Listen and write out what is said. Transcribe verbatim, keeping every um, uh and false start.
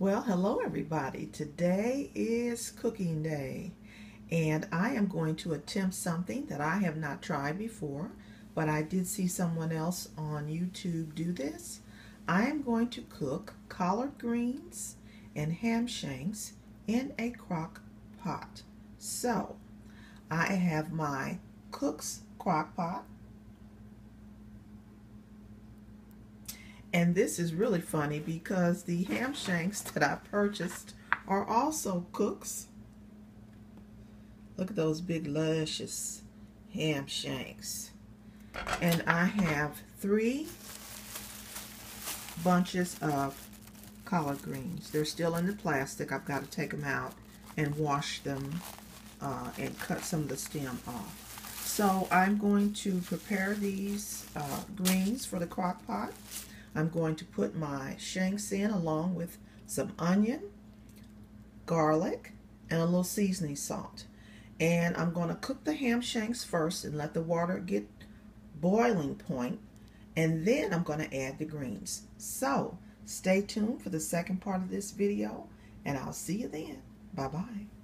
Well, hello everybody. Today is cooking day and I am going to attempt something that I have not tried before, but I did see someone else on YouTube do this. I am going to cook collard greens and ham shanks in a crock pot. So I have my Cook's crock pot. And this is really funny because the ham shanks that I purchased are also Cook's. Look at those big luscious ham shanks. And I have three bunches of collard greens. They're still in the plastic. I've got to take them out and wash them uh, and cut some of the stem off. So I'm going to prepare these uh, greens for the crock pot. I'm going to put my shanks in along with some onion, garlic, and a little seasoning salt. And I'm going to cook the ham shanks first and let the water get boiling point. And then I'm going to add the greens. So stay tuned for the second part of this video, and I'll see you then. Bye-bye.